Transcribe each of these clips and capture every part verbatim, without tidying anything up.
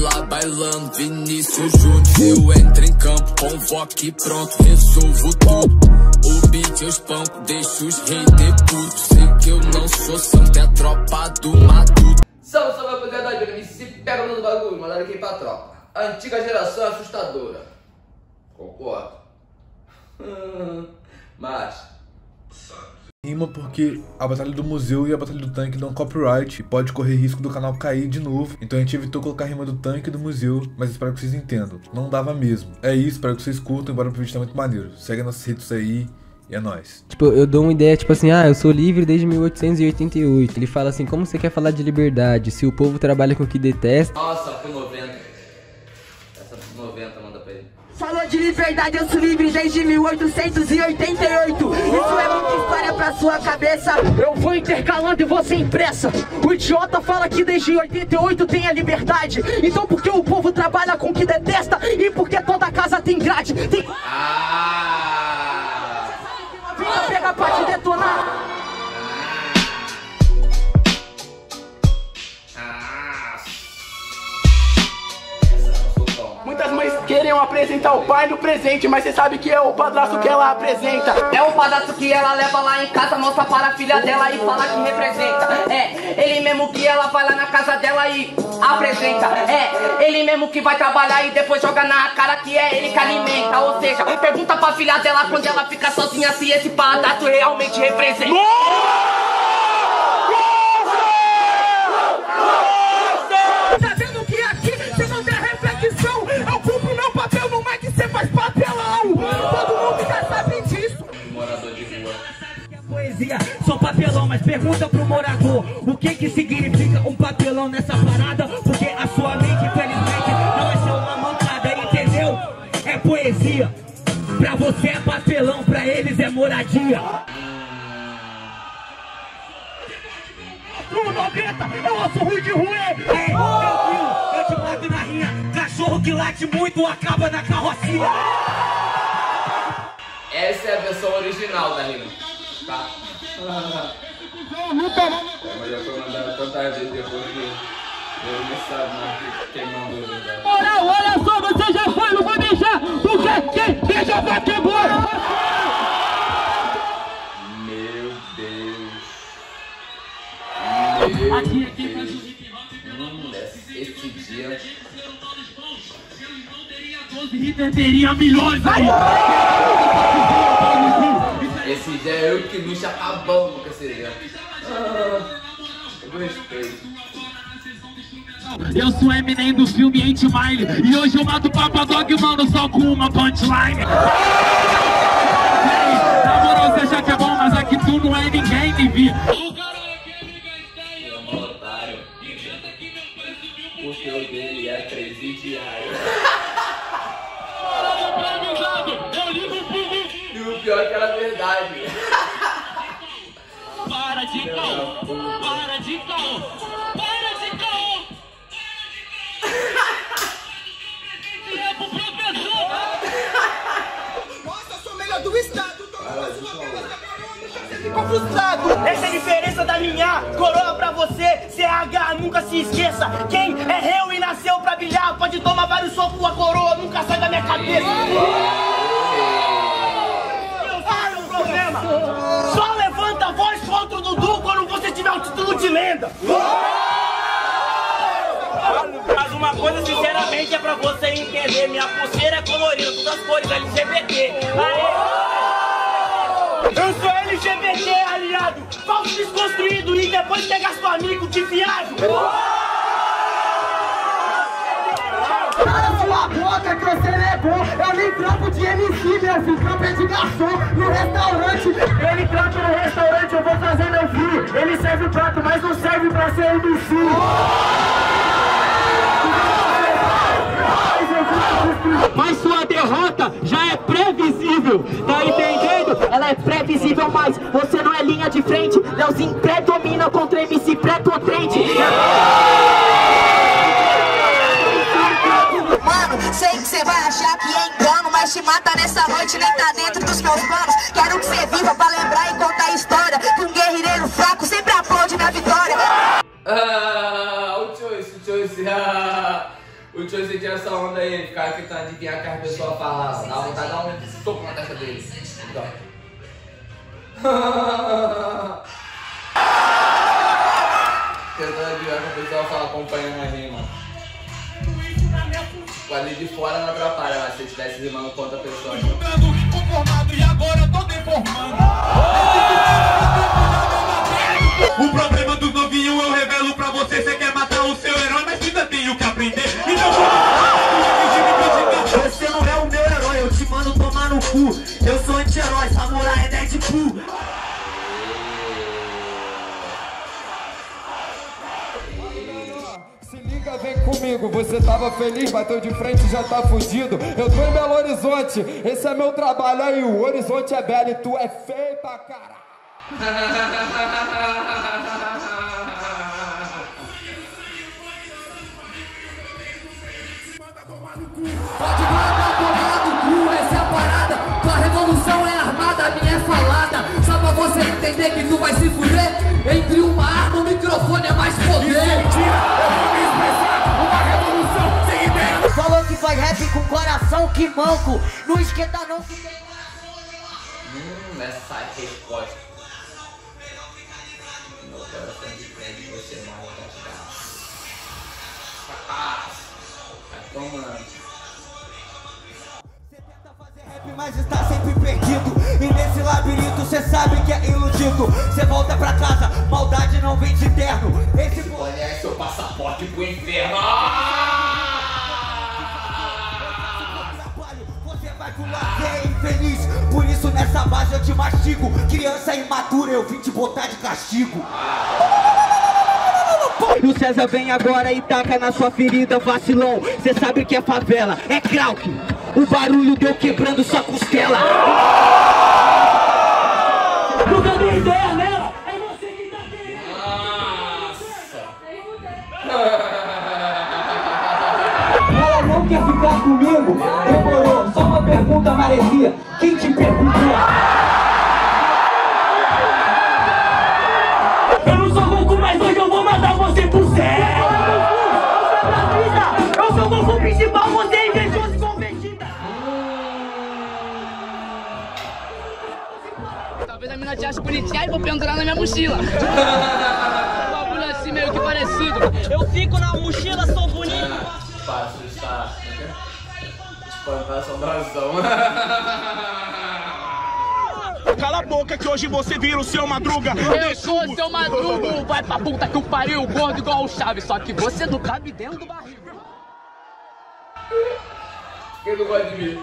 lá bailando, Vinícius Júnior. Eu entro em campo, convoco e pronto, resolvo tudo. O beat eu espanco, deixo os haters putos. Sei que eu não sou santo, é a tropa do Matuto. Salve, salve, rapaziada, me se pega no bagulho, mandaram aqui pra tropa. A antiga geração é assustadora. Concordo. Mas... rima porque a batalha do museu e a batalha do tanque dão copyright e pode correr risco do canal cair de novo, então a gente evitou colocar a rima do tanque e do museu, mas espero que vocês entendam, não dava mesmo. É isso, espero que vocês curtam, embora o vídeo tá muito maneiro, segue nossas redes aí e é nóis. Tipo, eu dou uma ideia, tipo assim, ah, eu sou livre desde mil oitocentos e oitenta e oito, ele fala assim, como você quer falar de liberdade se o povo trabalha com o que detesta? Nossa, foi noventa, essa foi noventa, manda pra ele. Falou de liberdade, eu sou livre desde mil oitocentos e oitenta e oito. Isso é muita história pra sua cabeça. Eu vou intercalando e você impressa. O idiota fala que desde oitenta e oito tem a liberdade. Então por que o povo trabalha com o que detesta? E por que toda casa tem grade? Tem... Ah! Você sabe que uma vida pega pra te detonar. Muitas mães querem apresentar o pai no presente, mas você sabe que é o padrasto que ela apresenta. É o padrasto que ela leva lá em casa, mostra para a filha dela e fala que representa. É, ele mesmo que ela vai lá na casa dela e apresenta. É, ele mesmo que vai trabalhar e depois joga na cara que é ele que alimenta. Ou seja, pergunta pra filha dela quando ela fica sozinha se esse padrasto realmente representa. Sou papelão, mas pergunta pro morador o que que significa um papelão nessa parada, porque a sua mente, infelizmente, não é só uma mancada, entendeu? É poesia. Pra você é papelão, pra eles é moradia. Bruno Alcântara, eu ouço ruim de ruim. É, tranquilo, eu te mato na rinha. Cachorro que late muito acaba na carrocinha. Essa é a versão original da rima. Tá. Ah. É, mas eu fui mandado tantas vezes depois que eu não sabe mais quem mandou. Moral, olha só, você já foi, não vou deixar, porque quem deixa vai que embora. Meu Deus. Meu aqui, aqui, Deus. Deus. Esse dia. Hitler teria milhões. Esse dia é eu que nos acabamos com essa ideia. Ah, eu respeito. Eu sou Eminem do filme Eight Mile e hoje eu mato o Papa Dog, mano, só com uma punchline. Ei, na moral, você acha que é bom, mas aqui tu não é ninguém, me vi. O cara é que é um otário. O show dele é presidiário. Eu ligo pro pior que era verdade. Para de caô, para de caô, para de caô. É pro professor. Nossa, eu sou melhor do estado. Tô fazendo uma pergunta pra mim, deixa você ficou frustrado. Essa é a diferença da minha coroa pra você. C H, nunca se esqueça. Quem é réu e nasceu pra bilhar pode tomar vários socos, a coroa nunca sai da minha cabeça. Só levanta a voz contra o Dudu quando você tiver um título de lenda. Mas uma coisa sinceramente é pra você entender, minha pulseira é colorida, todas as cores L G B T. Aê. Eu sou L G B T, aliado, falso desconstruído e depois pega seu amigo de viado. Sua boca que você levou, eu nem trampo de M C, meu filho, trampo é de garçom, no restaurante. Eu nem trampo no restaurante, eu vou fazer meu filho, ele serve o prato, mas não serve pra ser M C. Mas sua derrota já é previsível, tá entendendo? Ela é previsível, mas você não é linha de frente, Leozinho predomina contra M C prepotente. Sei que você vai achar que é engano, mas te mata nessa noite, nem tá dentro dos meus planos. Quero que você viva pra lembrar e contar a história que um guerreiro fraco sempre aplaude na vitória. Ah, o Choice, o Choice, ah, O Tchose tinha essa onda aí, ficava tentando adivinhar o que as pessoas falavam. Dá vontade de dar um soco na testa dele. Tentando adivinhar o que a pessoa fala, acompanhando ali, mano. O ali de fora não atrapalha, mas se estivesse rimando contra a pessoa. Eu tô mudando, inconformado e agora eu tô deformando. O problema do novinho eu revelo pra você. Você quer matar o seu herói, mas ainda tem o que aprender. Então vamos. Você não é o meu herói, eu te mando tomar no cu. Eu sou anti-herói, samurai é Deadpool. Vem comigo, você tava feliz, bateu de frente e já tá fudido. Eu tô em Belo Horizonte, esse é meu trabalho aí. O horizonte é belo e tu é feio pra caralho. Pode guardar, tomar no cu, essa é a parada. Tua revolução é armada, a minha é falada. Só pra você entender que tu vai se fuder. Entre uma arma e um microfone é mais poder. Falou que faz rap com coração que manco. Não esquenta não que tem coração. Hum, essa é resposta. Meu coração depende de você, mal cascado. Vai tomando. Você tenta fazer rap, mas está sempre perdido. E nesse labirinto você sabe que é iludido. Você volta pra casa, maldade não vem de terno. Esse boné é seu passaporte pro inferno. É infeliz, por isso nessa base eu te mastigo. Criança imatura, eu vim te botar de castigo. E o César vem agora e taca na sua ferida, vacilão. Cê sabe que é favela, é Krauk. O barulho deu quebrando sua costela. Não dá nem ideia, né? Quer ficar comigo? Demorou, só uma pergunta, maresia. Quem te perguntou? Eu não sou Goku, mas hoje eu vou mandar você pro céu. Eu sou o Goku principal, você é invejoso e convertida. Talvez a mina te ache bonitinha e vou pendurar na minha mochila. Um bagulho assim meio que parecido. Eu fico na mochila, sou bonito. Fácil está espantação brasão. Cala a boca que hoje você vira o seu madruga. Eu sou o seu madrugo, vai pra puta que o pariu, gordo igual o Chaves, só que você não cabe dentro do barril. Eu não gosto de mim.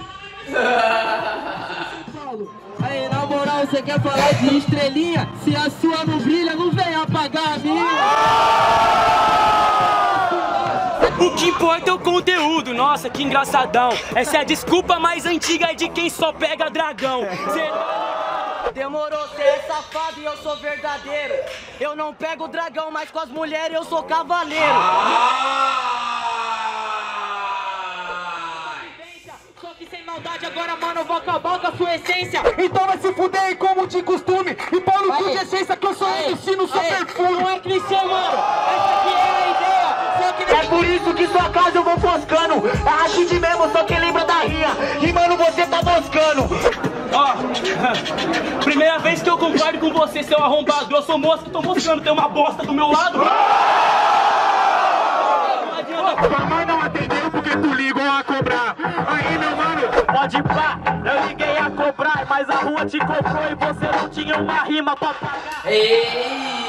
Aí, na moral, você quer falar de estrelinha? Se a sua não brilha, não vem apagar a minha. O que importa é o conteúdo, nossa, que engraçadão. Essa é a desculpa mais antiga de quem só pega dragão. Cê... Demorou, cê é safado e eu sou verdadeiro. Eu não pego dragão, mas com as mulheres eu sou cavaleiro. Ah! Só que sem maldade agora, mano, eu vou acabar com a sua essência. Então vai se fuder aí como de costume. E Paulo, cu de essência que eu sou M C no seu perfume. Não é clichê, mano. Essa aqui é a ideia. É por isso que sua casa eu vou foscando. É rachid mesmo, só quem lembra da rinha. E mano, você tá moscando. Ó, oh, primeira vez que eu concordo com você, seu arrombado. Eu sou mosca, tô moscando, tem uma bosta do meu lado. Mamãe não atendeu porque tu ligou a cobrar. Aí meu mano, pode pá, eu liguei a cobrar. Mas a rua te comprou e você não tinha uma rima pra pagar. Ei.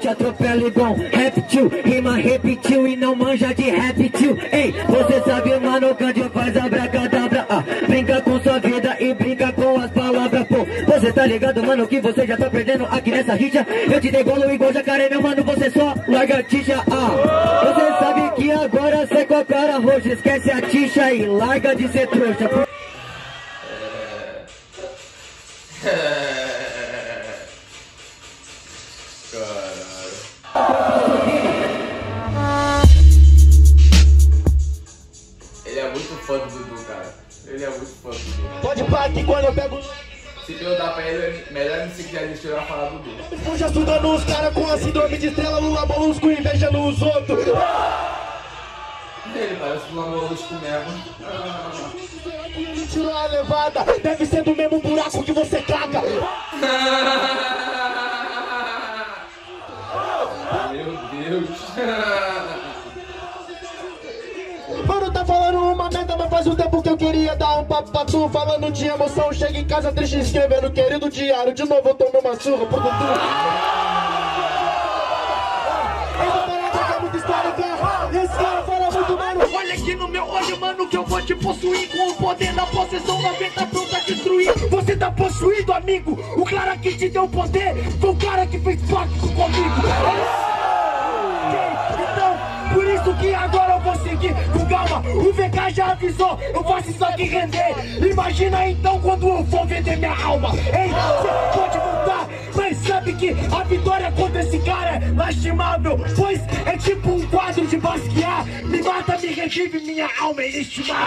Te atropela igual reptil, rima repetiu e não manja de reptil. Ei, você sabe, mano, Cândido faz abracadabra. Ah, brinca com sua vida e brinca com as palavras, pô. Você tá ligado, mano, que você já tá perdendo aqui nessa rixa. Eu te degolo igual jacaré, meu mano, você só lagartixa. Ah, você sabe que agora sai com a cara roxa. Esquece a tixa e larga de ser trouxa. Ele é muito fã do Dudu, cara. Ele é muito fã do Dudu. Pode parar que quando eu pego. Se Se perguntar pra ele, melhor me seguir a gente vai falar do Deus. Puxa estudando os caras com a síndrome de estrela, Lula Molusco inveja nos outros. Ele parece Lula Molusco mesmo. Ele tirou a levada, deve ser do mesmo buraco que você caga. Meu Deus. Mano, tá falando uma merda, mas faz um tempo que eu queria dar um papo pra tu. Falando de emoção, chega em casa triste escrevendo querido diário. De novo eu tomei uma surra pro Dudu. Essa parada é muito histórica, esse cara fala muito, mano. Olha aqui no meu olho, mano, que eu vou te possuir com o poder da possessão, da venta pronta a destruir. Você tá possuído, amigo. O cara que te deu o poder foi o cara que fez pacto comigo. Por isso que agora eu vou seguir com calma. O V K já avisou, eu faço isso aqui render. Imagina então quando eu for vender minha alma. Ei, você pode voltar, mas sabe que a vitória contra esse cara é lastimável, pois é tipo um quadro de Basquiat. Me mata, me revive, minha alma é inestimável.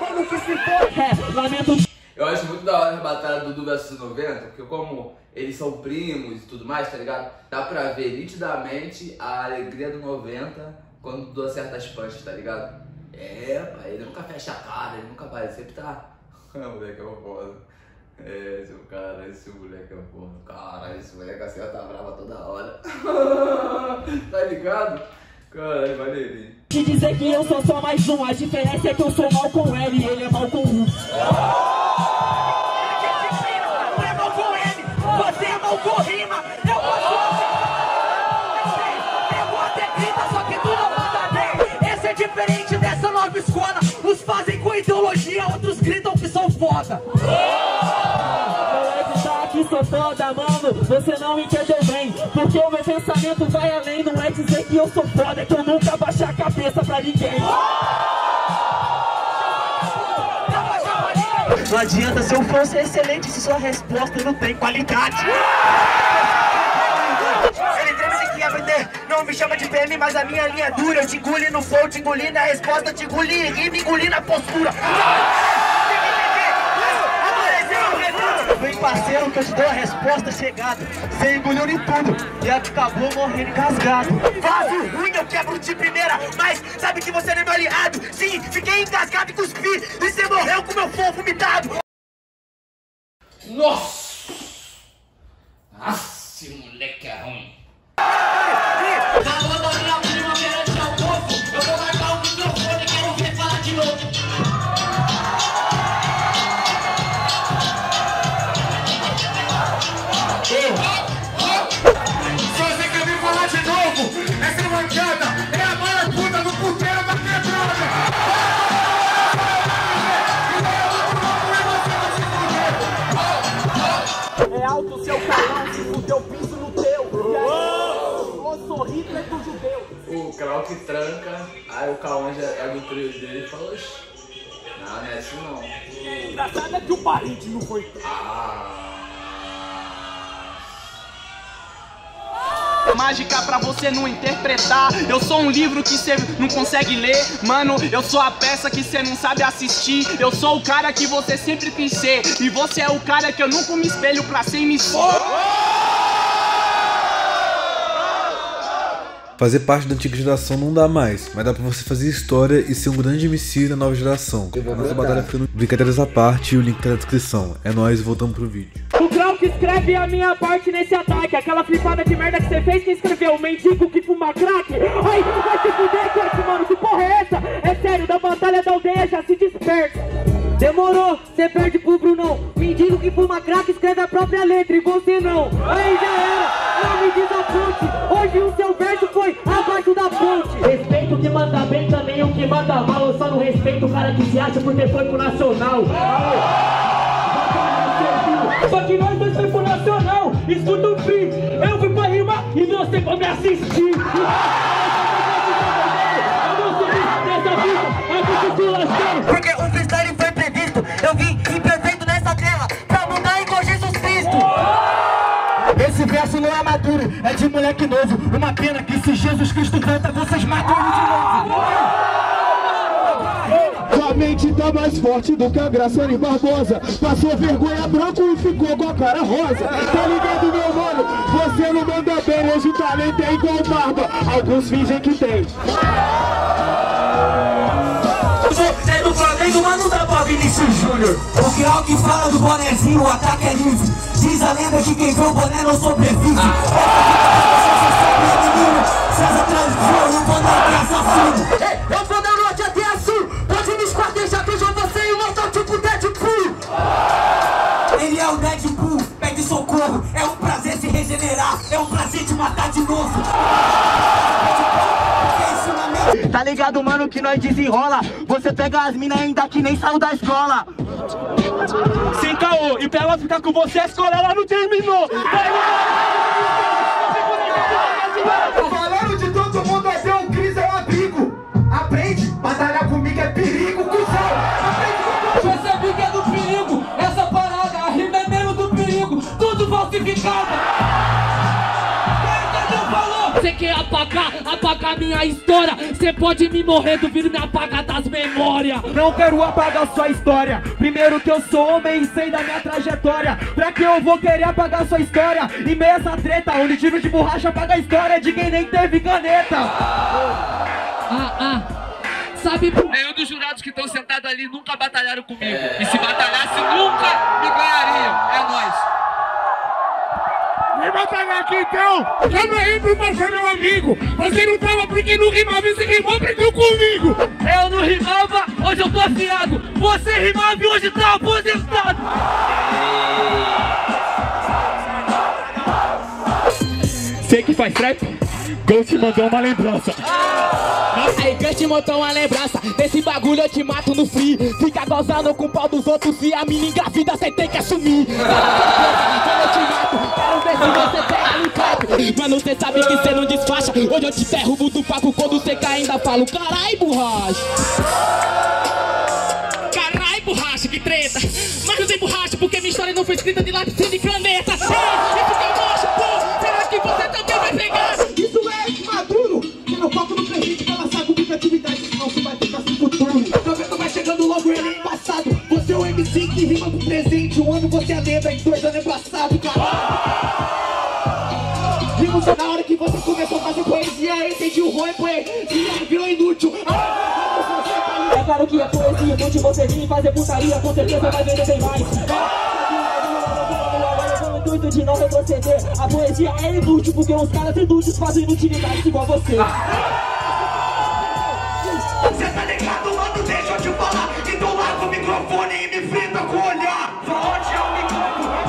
Mano, que se for, é, lamento. Eu acho muito da hora a batalha do Dudu versus noventa, porque como eles são primos e tudo mais, tá ligado? Dá pra ver nitidamente a alegria do noventa quando o Dudu acerta as punches, tá ligado? É, pai, ele nunca fecha a cara, ele nunca vai, ele sempre tá... moleque é uma foda. É, esse cara, esse moleque é uma foda. Caralho, esse moleque acerta a brava toda hora. Tá ligado? Caralho, valeu. Te dizer que eu sou só mais um, a diferença é que eu sou mal com ele e ele é mal com um. Com rima, eu posso fazer. Pegou até grita, só que tu não manda bem. Esse é diferente dessa nova escola. Uns fazem com ideologia, outros gritam que são foda. Sou foda, mano, você não entendeu bem. Porque o meu pensamento vai além. Não é dizer que eu sou foda, é que eu nunca baixei a cabeça pra ninguém. Não adianta se eu fosse excelente se sua resposta não tem qualidade. Ele disse que ia aprender, não me chama de P M, mas a minha linha é dura. Eu te engoli no flow, te engoli na resposta, te engoli em rima, engoli na postura. Vem parceiro que eu te dou a resposta chegada. Você engoliu em tudo e acabou morrendo engasgado. Vaso ruim eu quebro de primeira, mas sabe que você não é meu aliado. Sim, fiquei engasgado e cuspi e você morreu com meu fogo vomitado. Nossa! Nossa, moleque é ruim. Acabou da minha prima perante o almoço. Eu vou marcar o microfone e quero ver falar de novo. O Krauk tranca, aí o Kaon já é do trio dele e fala: não, não é assim não. O engraçado é que o parente não foi. Ah. Mágica pra você não interpretar. Eu sou um livro que você não consegue ler, mano. Eu sou a peça que você não sabe assistir. Eu sou o cara que você sempre quis ser. E você é o cara que eu nunca me espelho pra ser e me for. Fazer parte da antiga geração não dá mais, mas dá pra você fazer história e ser um grande M C da nova geração. A nossa batalha fica no... Brincadeiras à parte, o link tá na descrição. É nóis, voltamos pro vídeo. O Krauk escreve a minha parte nesse ataque. Aquela flipada de merda que você fez, que escreveu? O mendigo que fuma crack? Ai, vai se fuder, crack, mano, que porra é essa? É sério, da batalha da aldeia já se dispersa. Demorou, cê perde pro Brunão. Mendigo que fuma crack escreve a própria letra e você não. Aí já era, não me diz a ponte. Hoje o seu verso foi abaixo da ponte. Respeito o que manda bem, também o que manda mal. Eu só não respeito o cara que se acha porque foi pro Nacional. Só que nós dois foi pro Nacional. Escuta o fim, eu fui pra rimar e você foi me assistir. Eu não subi dessa vida, eu fui pro Nacional. Porque o freestyle foi... Eu vim imperfeito nessa terra pra mudar e corrigir os Cristo. Esse verso não é maduro, é de moleque novo. Uma pena que se Jesus Cristo canta, vocês matam ele de novo. mente tá mais forte do que a Graciane Barbosa. Passou vergonha branco e ficou com a cara rosa. Tá ligado, meu mano? Você não manda bem, hoje o talento é igual barba. Alguns fingem que tem. Você do Flamengo, mas não dá pra Vinícius Júnior. O que é o que fala do bonezinho, o ataque é livre. Diz a lenda que quem vê o boné não sobrevive. César transforma o boné até assassino. Eu vou da norte até a sul. Pode me esquartejar que eu já você e o nosso tipo Deadpool. Ele é o Deadpool, pede socorro. É um prazer se regenerar, é um prazer te matar de novo. Tá ligado, mano, que nós desenrola. Você pega as minas ainda que nem saiu da escola. Sem caô, e pra ela ficar com você, a escola ela não terminou. Falando de todo mundo, até o Cris é um abrigo. Aprende, batalhar comigo é perigo, cuzão. Essa briga é do perigo, essa parada, a rima é mesmo do perigo. Tudo falsificado. Você quer apagar, apagar minha história? Você pode me morrer, duvido me apagar das memórias. Não quero apagar sua história. Primeiro que eu sou homem e sei da minha trajetória. Pra que eu vou querer apagar sua história? E meia essa treta, onde tiro de borracha apaga a história de quem nem teve caneta. Ah, ah, sabe... Nenhum dos jurados que estão sentados ali nunca batalharam comigo. E se batalhasse, nunca me ganhariam. É nóis. Vem batalhar aqui então! Eu não rimo pra ser meu amigo! Você não tava porque não rimava e você rimou porque eu comigo! Eu não rimava, hoje eu tô afiado! Você rimava e hoje tá aposentado! Sei que faz trap, Deus te mandou uma lembrança! Aí que te montou uma lembrança. Desse bagulho eu te mato no free. Fica gozando com o pau dos outros. Se a minha engravida cê tem que assumir. Fala que eu te mato, quero ver se você pega no papo. Mano, cê sabe que cê não desfaixa. Hoje eu te derrubo do papo. Quando cê cai ainda falo, carai borracha. Carai borracha, que treta. Mas não tem borracha porque minha história não foi escrita de lápis e de caneta. Isso que eu gosto, pô. Será que você também vai pegar? Isso é maduro, que não foco no presente. Atividade que não se vai ficar sem futuro. Talvez não vai chegando logo ele é passado. Você é o M C que rima pro presente. Um ano você é lenda, em dois anos é passado, caralho. Vimos na hora que você começou a fazer poesia. Entendi o ruim, poesia virou inútil. É claro que é poesia, inútil você vir fazer putaria. Com certeza vai vender bem mais. O intuito de não retroceder. A poesia é inútil porque os caras inúteis fazem inutilidades igual você. Cê tá ligado, mano, deixa eu te falar. Então larga o microfone e me frita com o olhar. Pra onde é o meu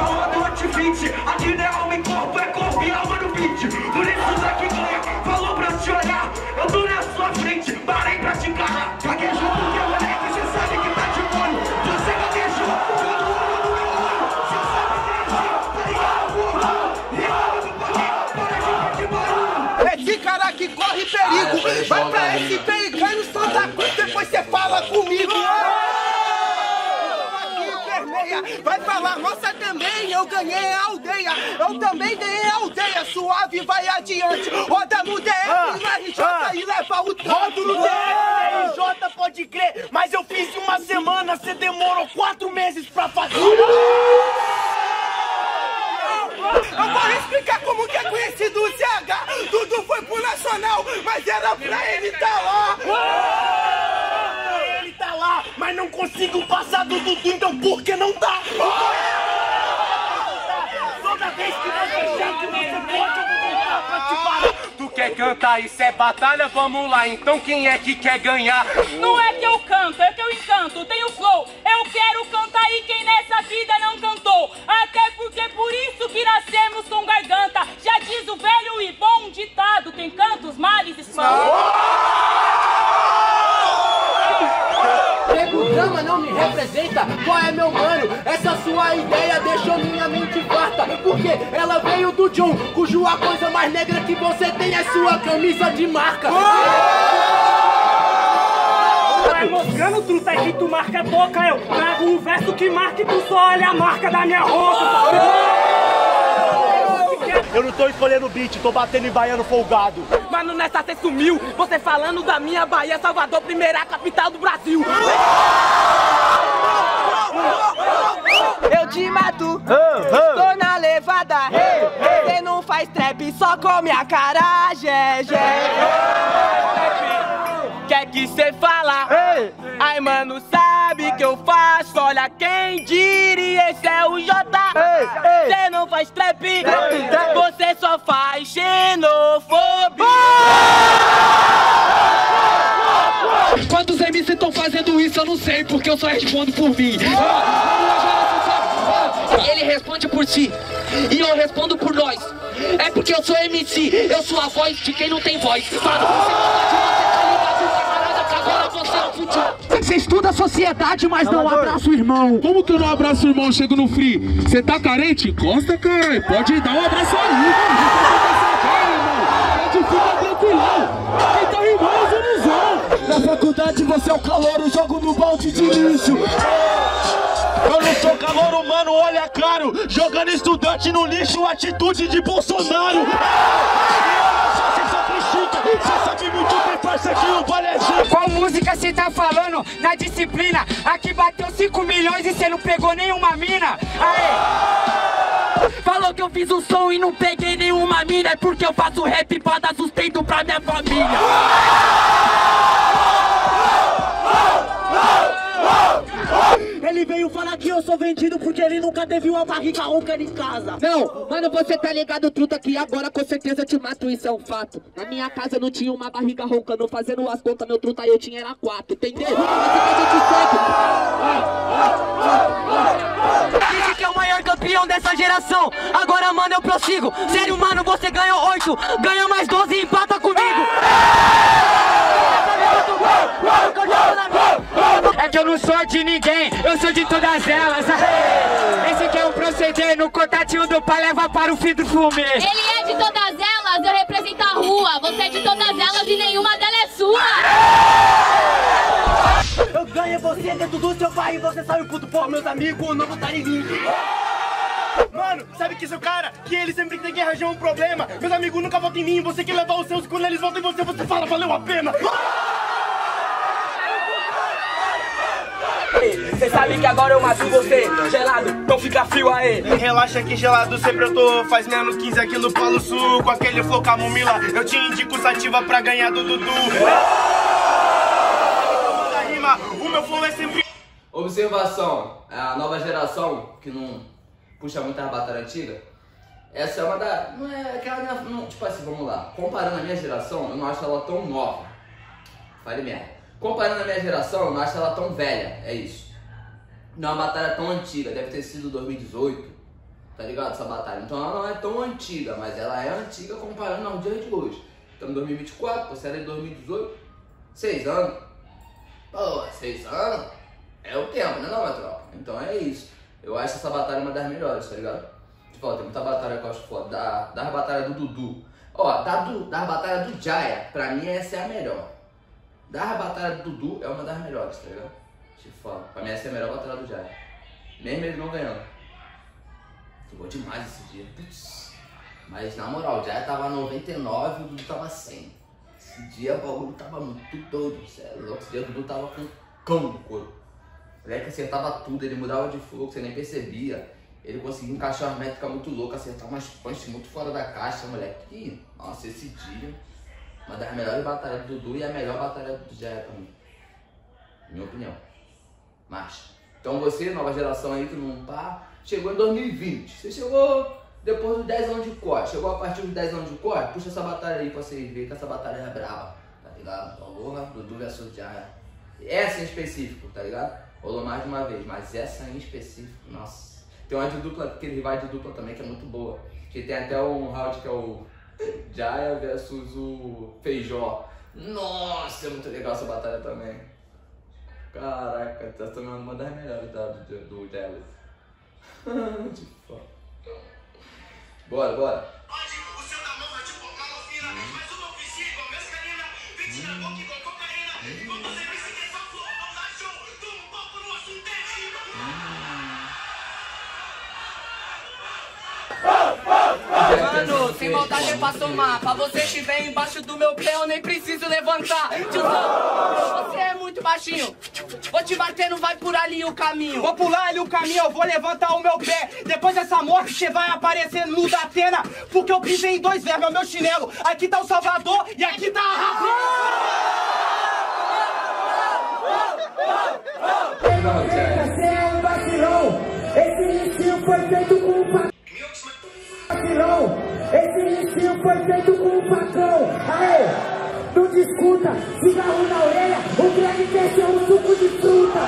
corpo? Pra onde vinte? Aqui não é o meu corpo, é corpo e alma no beat. Por isso daqui ganha, falou pra te olhar. Eu tô na sua frente, parei pra te encarar. Gaguejou porque o moleque, cê sabe que tá de molho. Você gaguejou, todo mundo no meu olho. Cê sabe que tá ligado, porra. E eu não parei, para de fazer barulho. Esse cara que corre perigo, vai pra esse perigo. Depois você fala comigo. Vai falar, nossa, também eu ganhei a aldeia. Eu também ganhei a aldeia. Suave, vai adiante. Roda no D F, na R J e leva o tanto no D F, na R J, pode crer. Mas eu fiz em uma semana, você demorou quatro meses pra fazer. Eu vou explicar como que é conhecido o C H. Tudo foi pro Nacional, mas era pra ele tá lá. Mas não consigo passar do Dudu, então por que não dá? Toda vez que você achar que você pode, eu vou voltar pra te parar. Tu quer cantar, isso é batalha, vamos lá. Então quem é que quer ganhar? Não é que eu canto, é que eu encanto, tenho flow. Eu quero cantar e quem nessa vida não cantou. Até porque por isso que nascemos com garganta. Já diz o velho e bom ditado, quem canta os males espanta. O drama não me representa, qual é meu mano? Essa sua ideia deixou minha mente farta, porque ela veio do John, cujo a coisa mais negra que você tem é sua camisa de marca. Oh! Vai mostrando truta que tu marca a boca, eu trago um verso que marca e tu só olha a marca da minha roupa. Oh! Eu não tô escolhendo beat, tô batendo em baiano folgado. Mano, nessa cê sumiu, você falando da minha Bahia, Salvador, primeira capital do Brasil. Eu te mato, tô na levada. Você não faz trap, só come a cara, gé, quer que cê fala? Ai, mano, sabe que eu faço? Olha quem diria, esse é o Jota. Cê não faz trap, você só faz xenofobia. Quantos M C estão fazendo isso, eu não sei, porque eu só respondo por mim. E ele responde por si, e eu respondo por nós. É porque eu sou M C, eu sou a voz de quem não tem voz. Você estuda a sociedade, mas não abraça o irmão. Como que eu não abraço o irmão? Chego no free. Você tá carente? Encosta, caralho. Pode dar um abraço aí, irmão. Pode ficar tranquilão. Quem tá irmão, zonizão. Na faculdade você é o calouro, jogo no balde de lixo. Eu não sou calouro, mano, olha claro. Jogando estudante no lixo, atitude de Bolsonaro. Cê sabe muito bem, parça, que não vale a gente. Qual música cê tá falando? Na disciplina, aqui bateu cinco milhões e cê não pegou nenhuma mina. Aê! Falou que eu fiz um som e não peguei nenhuma mina. É porque eu faço rap pra dar sustento pra minha família. Ele veio falar que eu sou vendido porque ele nunca teve uma barriga rouca em casa. Não, mano, você tá ligado, truta, que agora com certeza eu te mato, isso é um fato. Na minha casa não tinha uma barriga rouca, não fazendo as contas, meu truta, eu tinha era quatro, entendeu? Mas que a gente segue. Diz que é o maior campeão dessa geração, agora, mano, eu prossigo. Sério, mano, você ganhou oito, ganha mais doze e empata comigo. É que eu não sou de ninguém, eu sou de todas elas. Esse que é um proceder, no contatinho do pai leva para o fim do fume. Ele é de todas elas, eu represento a rua. Você é de todas elas e nenhuma dela é sua. Eu ganho você dentro do seu pai e você sabe puto por meus amigos, não votar em mim. Mano, sabe que seu cara, que ele sempre tem que arranjar um problema. Meus amigos nunca votam em mim, você que levar os seus, quando eles votam em você, você fala, valeu a pena. Cê sabe que agora eu mato você, gelado, então fica frio aí. Relaxa que gelado sempre eu tô, faz menos quinze aqui no Polo Sul. Com aquele flow camomila, eu te indico sativa pra ganhar do Dudu. O meu flow é sempre... Observação, a nova geração, que não puxa muita batalha antiga. Essa é uma da... não é aquela... não, tipo assim, vamos lá. Comparando a minha geração, eu não acho ela tão nova. Fale merda. Comparando a minha geração, eu não acho ela tão velha, é isso. Não é uma batalha tão antiga, deve ter sido dois mil e dezoito, tá ligado, essa batalha. Então ela não é tão antiga, mas ela é antiga comparando ao dia de hoje. Estamos em dois mil e vinte e quatro, você era de dois mil e dezoito, seis anos. Pô, seis anos é o tempo, né não, minha tropa? Então é isso. Eu acho essa batalha uma das melhores, tá ligado? Tipo, ó, tem muita batalha que eu acho foda, da, da batalha do Dudu. Ó, da, do, da batalha do Jaya, pra mim essa é a melhor. Da batalha do Dudu é uma das melhores, tá ligado? Tipo, fala, pra mim essa é a melhor batalha do Jaya. Mesmo ele não ganhando. Jogou demais esse dia. Putz. Mas na moral, o Jaya tava noventa e nove e o Dudu tava cem. Esse dia o bagulho tava muito doido, sério. Logo esse dia o Dudu tava com um cão no couro. O moleque acertava tudo, ele mudava de fogo, você nem percebia. Ele conseguia encaixar uma métrica muito louca, acertar umas punch muito fora da caixa, moleque. E, nossa, esse dia... uma das melhores batalhas do Dudu e a melhor batalha do Jaya pra mim. Minha opinião. Mas, então você, nova geração aí que não pá, chegou em dois mil e vinte. Você chegou depois dos dez anos de corre. Chegou a partir dos dez anos de corre? Puxa essa batalha aí pra vocês verem que essa batalha é brava. Tá ligado? Rolou Dudu versus Jaya. Essa em específico, tá ligado? Rolou mais de uma vez, mas essa em específico, nossa. Tem uma de dupla, aquele rival de dupla também que é muito boa. Que tem até um round que é o... Jaya versus o Feijó. Nossa, é muito legal essa batalha também. Caraca, tá tomando uma das melhores da, do, do Jaya. De foda. Bora, bora. O seu da mão é tipo malofina, mas o meu vizinho é igual mescalina. Vinte na boca igual cocaína. Quando você vê se quer só flor, não dá show. Toma um pouco no assunto é mano, sem maldade é pra somar. Pra você estiver embaixo do meu pé, eu nem preciso levantar. Tiozão, você é muito baixinho. Vou te bater, não vai por ali o caminho. Vou pular ali o caminho, eu vou levantar o meu pé. Depois dessa morte, você vai aparecer no da Atena, porque eu pisei em dois verbos, é o meu chinelo. Aqui tá o Salvador e aqui tá a Rafa. Você é um vacilão. Esse início foi feito com um facão. Esse início foi feito com um facão. Aê, não discuta. Cigarro na orelha, o grande peixe é um suco de fruta.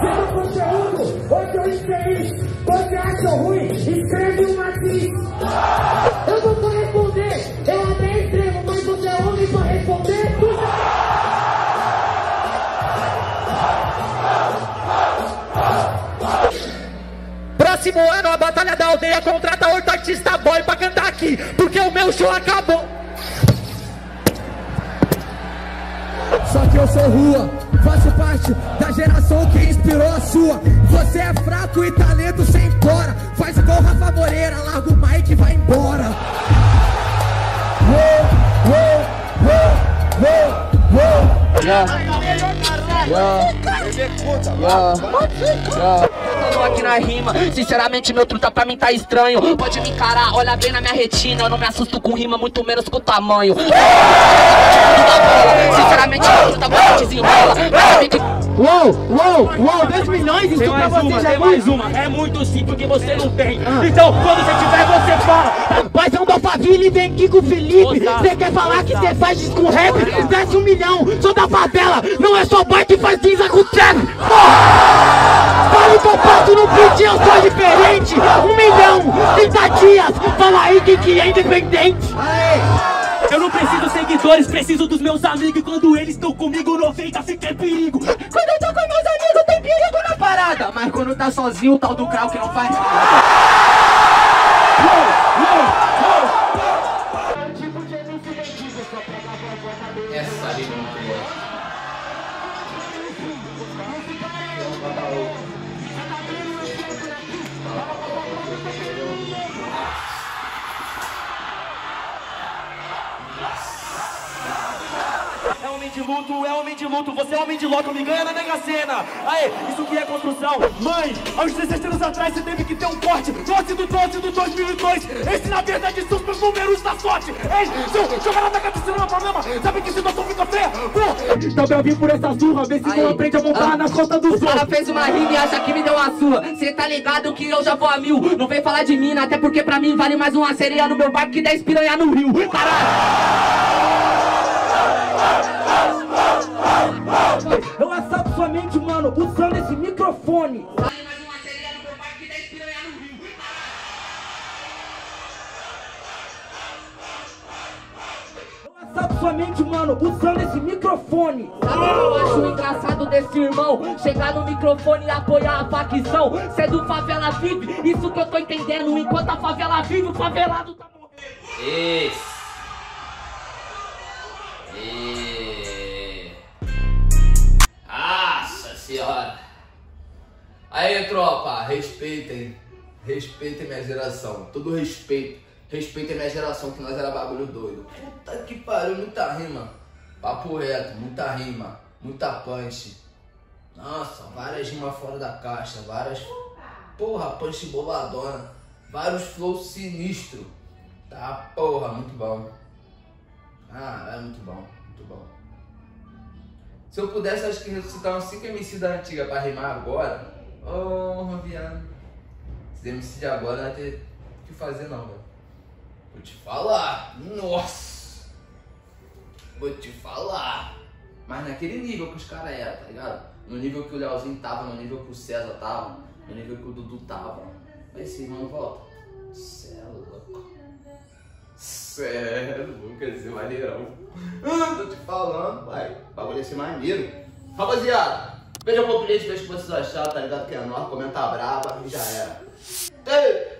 Seu conteúdo, hoje eu infeliz. Você achou ruim? Escreve um assim. Eu vou corresponder. Eu até escrevo, mas você é homem pra responder tudo. Próximo ano a Batalha da Aldeia contrata outro artista boy pra cantar aqui, porque o meu show acabou. Só que eu sou rua, faço parte da geração que inspirou a sua. Você é fraco e talento sem cora, faz igual o Rafa Moreira, larga o mic e vai embora. Aqui na rima, sinceramente meu truta pra mim tá estranho. Pode me encarar, olha bem na minha retina. Eu não me assusto com rima, muito menos com o tamanho. Sinceramente meu truta agora desenrola. Uou, uou, uou, dois milhões isso pra você já é mais uma. É muito simples que você não tem. Então quando você tiver você fala. Paizão da Faville, vem aqui com o Felipe. Você quer falar que você faz disco com rap? Desce um milhão, sou da favela. Não é só boy que faz cinza com trap. Fala que eu faço no beat, eu sou diferente. Um milhão, trinta dias, fala aí que que é independente. Eu não preciso de seguidores, preciso dos meus amigos. E quando eles estão comigo, noventa fica em perigo. Quando eu tô com meus amigos, tem perigo na parada. Mas quando tá sozinho, o tal do crau que não faz de luto, é homem de luto, você é homem de loto, me ganha na Mega Sena. Aê, isso que é construção. Mãe, aos dezesseis anos atrás você teve que ter um corte. Doce do doce do dois mil e dois. Esse na verdade são os meus números da sorte. Ei, seu, joga lá da cabeça, não é problema. Sabe que situação fica feia? Pô. Também eu vim por essa surra, vê se Aê. não aprende a montar ah. nas costas dos outros. Ela fez uma rima e acha que me deu uma surra. Cê tá ligado que eu já vou a mil. Não vem falar de mina, até porque pra mim vale mais uma sereia no meu barco que dez piranha no rio. Caralho! Eu assalto sua mente, mano, usando esse microfone. Vale mais uma sereia no meu barco que dez piranha no rio. Eu assalto sua mente, mano, usando esse microfone. Sabe o que eu acho engraçado desse irmão? Chegar no microfone e apoiar a facção. Cê é do favela vive, isso que eu tô entendendo. Enquanto a favela vive, o favelado tá morrendo. Isso. Aí, tropa, respeitem, respeitem minha geração, todo respeito, respeitem minha geração, que nós era bagulho doido. Puta que pariu, muita rima, papo reto, muita rima, muita punch. Nossa, várias rimas fora da caixa, várias, porra, punch boladona, vários flows sinistro. Tá, porra, muito bom. Ah, é muito bom, muito bom. Se eu pudesse, acho que ressuscitar uns cinco M C da antiga pra rimar agora. Ô, oh, viado, esses M C de agora não vai ter o que fazer não, velho. Vou te falar, nossa, vou te falar. Mas naquele nível que os caras eram, tá ligado? No nível que o Leozinho tava, no nível que o César tava, no nível que o Dudu tava. Aí esse irmão volta. Cê é louco. Cê é louco, esse maneirão. Tô te falando, vai, o bagulho ia ser maneiro. Rapaziada, veja o meu cliente, veja o que vocês acharam, tá ligado? Que é nó, comenta braba e já era. Ei!